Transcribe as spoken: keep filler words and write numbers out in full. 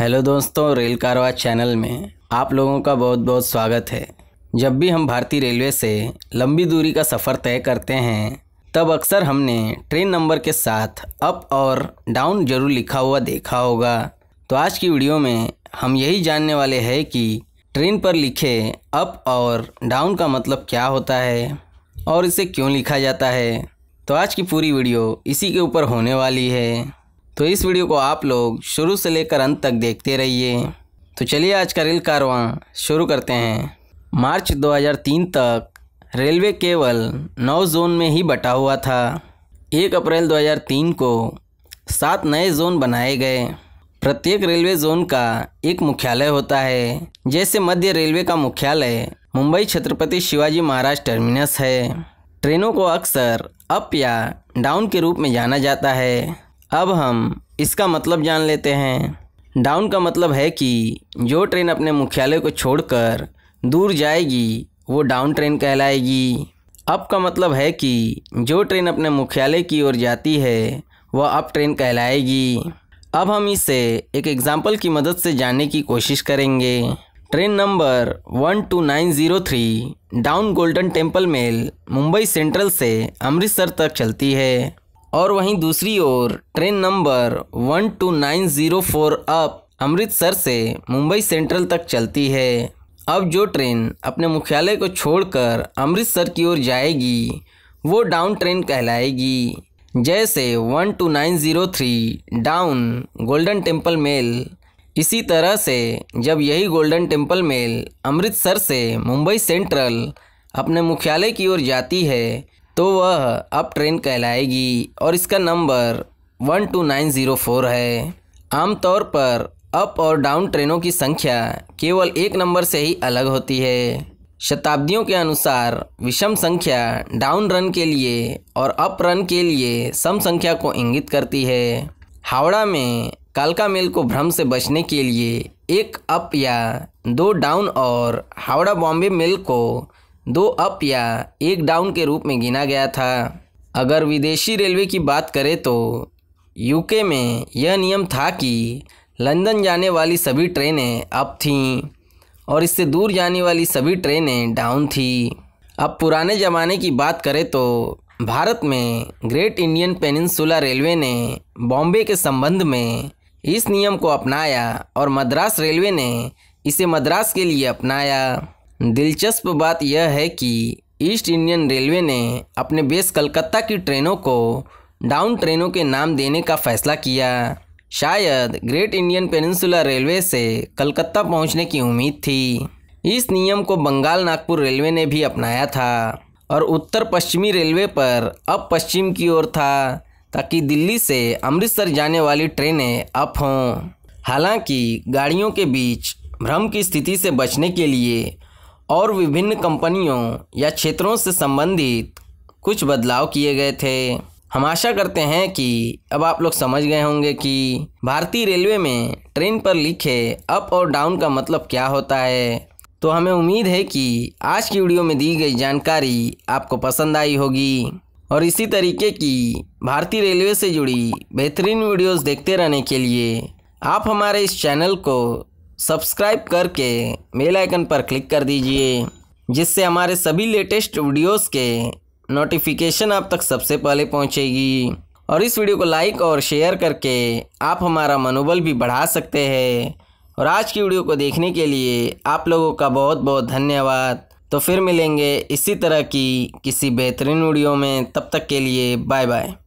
Hello दोस्तों, rail कारवां channel में आप लोगों का बहुत बहुत स्वागत है। जब भी हम भारतीय रेलवे से लंबी दूरी का सफ़र तय करते हैं तब अक्सर हमने ट्रेन नंबर के साथ अप और डाउन जरूर लिखा हुआ देखा होगा। तो आज की वीडियो में हम यही जानने वाले हैं कि ट्रेन पर लिखे अप और डाउन का मतलब क्या होता है और इसे क्यों लिखा जाता है। तो आज की पूरी वीडियो इसी के ऊपर होने वाली है, तो इस वीडियो को आप लोग शुरू से लेकर अंत तक देखते रहिए। तो चलिए आज का रेल कारवां शुरू करते हैं। मार्च दो हज़ार तीन तक रेलवे केवल नौ जोन में ही बटा हुआ था। एक अप्रैल दो हज़ार तीन को सात नए जोन बनाए गए। प्रत्येक रेलवे जोन का एक मुख्यालय होता है, जैसे मध्य रेलवे का मुख्यालय मुंबई छत्रपति शिवाजी महाराज टर्मिनस है। ट्रेनों को अक्सर अप या डाउन के रूप में जाना जाता है। अब हम इसका मतलब जान लेते हैं। डाउन का मतलब है कि जो ट्रेन अपने मुख्यालय को छोड़कर दूर जाएगी वो डाउन ट्रेन कहलाएगी। अप का मतलब है कि जो ट्रेन अपने मुख्यालय की ओर जाती है वह अप ट्रेन कहलाएगी। अब हम इसे एक एग्जाम्पल की मदद से जानने की कोशिश करेंगे। Train number one two nine zero three down golden temple mail Mumbai central से अमृतसर तक चलती है, और वहीं दूसरी ओर train number one two nine zero four up Amritsar से मुंबई सेंट्रल तक चलती है। अब जो ट्रेन अपने मुख्यालय को छोड़कर अमृतसर की ओर जाएगी वो डाउन ट्रेन कहलाएगी, जैसे one two nine zero three down golden temple Mail. इसी तरह से जब यही गोल्डन टेम्पल मेल अमृतसर से मुंबई सेंट्रल अपने मुख्यालय की ओर जाती है तो वह अप ट्रेन कहलाएगी, और इसका number one two nine zero four है। आमतौर पर अप और डाउन ट्रेनों की संख्या केवल एक नंबर से ही अलग होती है। शताब्दियों के अनुसार विषम संख्या डाउन रन के लिए और अप रन के लिए सम संख्या को इंगित करती है। हावड़ा में कालका मेल को भ्रम से बचने के लिए एक अप या दो डाउन और हावड़ा बॉम्बे मेल को दो अप या एक डाउन के रूप में गिना गया था। अगर विदेशी रेलवे की बात करें तो यूके में यह नियम था कि लंदन जाने वाली सभी ट्रेनें अप थीं और इससे दूर जाने वाली सभी ट्रेनें डाउन थीं। अब पुराने ज़माने की बात करें तो भारत में ग्रेट इंडियन पेनिनसुला रेलवे ने बॉम्बे के संबंध में इस नियम को अपनाया और मद्रास रेलवे ने इसे मद्रास के लिए अपनाया। दिलचस्प बात यह है कि ईस्ट इंडियन रेलवे ने अपने बेस कलकत्ता की ट्रेनों को डाउन ट्रेनों के नाम देने का फैसला किया। शायद ग्रेट इंडियन पेनिनसुला रेलवे से कलकत्ता पहुंचने की उम्मीद थी। इस नियम को बंगाल नागपुर रेलवे ने भी अपनाया था, और उत्तर पश्चिमी रेलवे पर अप पश्चिम की ओर था ताकि दिल्ली से अमृतसर जाने वाली ट्रेनें अप हों। हालांकि गाड़ियों के बीच भ्रम की स्थिति से बचने के लिए और विभिन्न कंपनियों या क्षेत्रों से संबंधित कुछ बदलाव किए गए थे। हम आशा करते हैं कि अब आप लोग समझ गए होंगे कि भारतीय रेलवे में ट्रेन पर लिखे अप और डाउन का मतलब क्या होता है। तो हमें उम्मीद है कि आज की वीडियो में दी गई जानकारी आपको पसंद आई होगी, और इसी तरीके की भारतीय रेलवे से जुड़ी बेहतरीन वीडियोज़ देखते रहने के लिए आप हमारे इस चैनल को सब्सक्राइब करके बेल आइकन पर क्लिक कर दीजिए, जिससे हमारे सभी लेटेस्ट वीडियोस के नोटिफिकेशन आप तक सबसे पहले पहुंचेगी। और इस वीडियो को लाइक और शेयर करके आप हमारा मनोबल भी बढ़ा सकते हैं। और आज की वीडियो को देखने के लिए आप लोगों का बहुत बहुत धन्यवाद। तो फिर मिलेंगे इसी तरह की किसी बेहतरीन वीडियो में, तब तक के लिए बाय बाय।